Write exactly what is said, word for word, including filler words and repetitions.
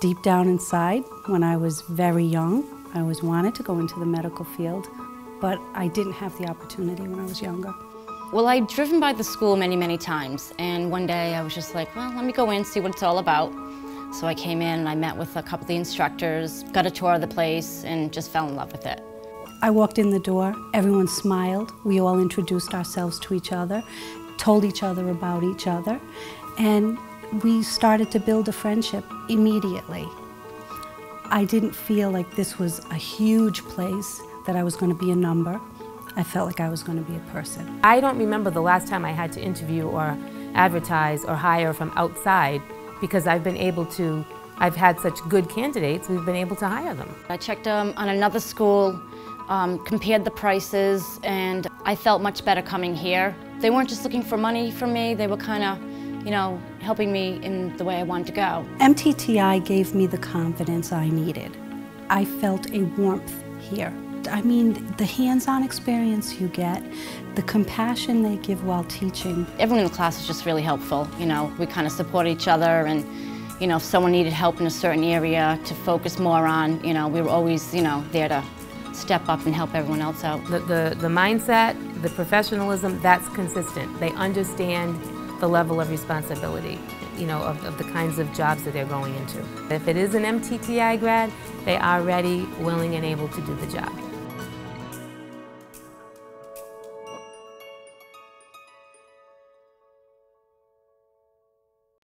Deep down inside, when I was very young, I always wanted to go into the medical field, but I didn't have the opportunity when I was younger. Well, I'd driven by the school many, many times, and one day I was just like, well, let me go in, see what it's all about. So I came in and I met with a couple of the instructors, got a tour of the place, and just fell in love with it. I walked in the door, everyone smiled, we all introduced ourselves to each other, told each other about each other, and we started to build a friendship immediately. I didn't feel like this was a huge place, that I was going to be a number. I felt like I was going to be a person. I don't remember the last time I had to interview or advertise or hire from outside, because I've been able to, I've had such good candidates, we've been able to hire them. I checked um, on another school, um, compared the prices, and I felt much better coming here. They weren't just looking for money from me, they were kind of, you know, helping me in the way I wanted to go. M T T I gave me the confidence I needed. I felt a warmth here. I mean, the hands-on experience you get, the compassion they give while teaching. Everyone in the class is just really helpful, you know. We kind of support each other, and, you know, if someone needed help in a certain area to focus more on, you know, we were always, you know, there to step up and help everyone else out. The, the, the mindset, the professionalism, that's consistent. They understand the level of responsibility, you know, of, of the kinds of jobs that they're going into. If it is an M T T I grad, they are ready, willing, and able to do the job.